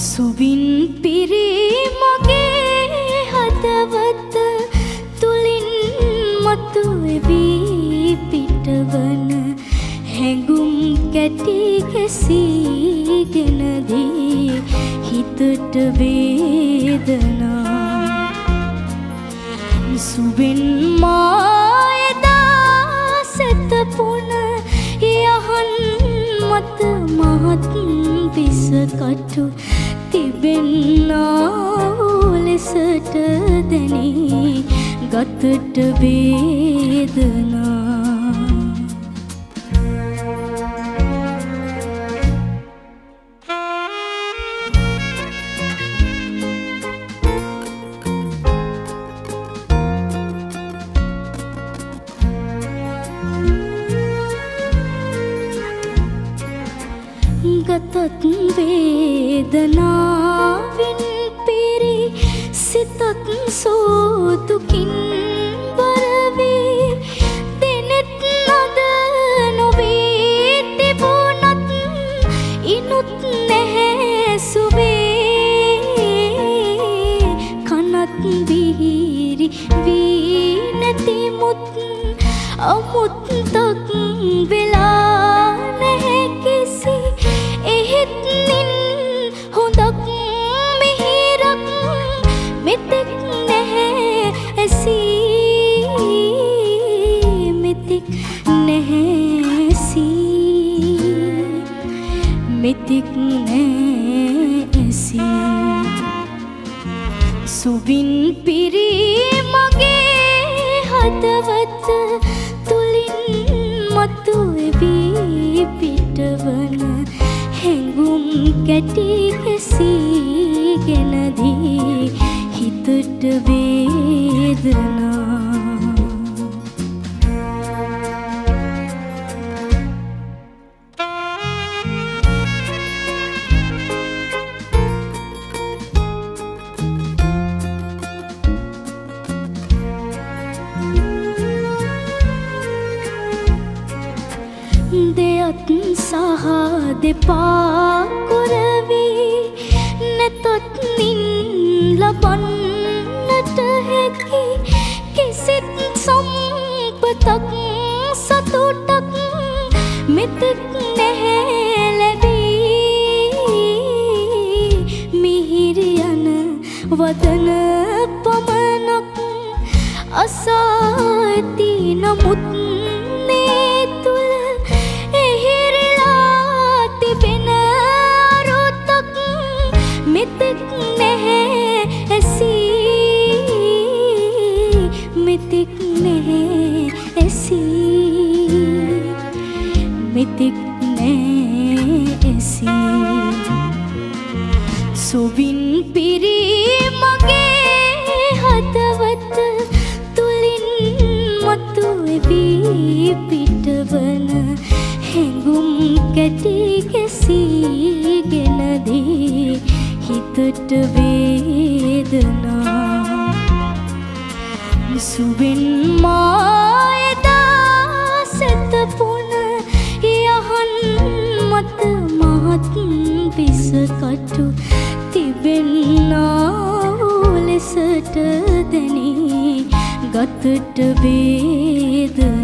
සොවින් පිරි මගේ හදවත තුලින් මතුවේවි පිටවන හැඟුම් කැටි කැසීගෙන දී හිතට වේදනා සොවින් මාය දාසත පුන යහන් මත මහත් පිසකටු තිබෙන්නා ලෙසට දැනී ගතට වේදනා ගතත් වේදනාවෙන් පිරි සිතත් සෝතුකින් බරවී දෙනෙත් නද නොවේ තිබුණත් ඉනුත් නැහැ සුවේ කනත් බිහිරි වී නැතිමුත් අමුත් තක් වෙලා නැහැ කිසි මෙතෙක් නැහැ ඇසී මෙතෙක් නැහැ ඇසී මෙතෙක් නැහැ ඇසී සොවින් පිරි මගේ හදවත තුලින් මතුවේවි පිටවන හැඟුම් කැටි කැසීගෙන දී හිතට වේදනා දෙයත් සහ දෙපා කරවි නැතත් නින් ලබන්නට හැකි කිසිත් සම්පතක් සතුටක් මෙතෙක් නැහැ ලැබී මිහිරි යන වදන පමණක් අසාති නමුත් මෙතෙක් නැහැ ඇසී මෙතෙක් නැහැ ඇසී මෙතෙක් නැහැ ඇසී සොවින් පිරි මගේ හදවත තුලින් මතුවේවි පිටවන හැඟුම් කැටි කැසීගෙන දී හිතට වේදනා සොවින් මාය දාසත පුන යහන් මත මහත් පිසකටු තිබෙන්නා ලෙසට දැනී ගතට වේදනා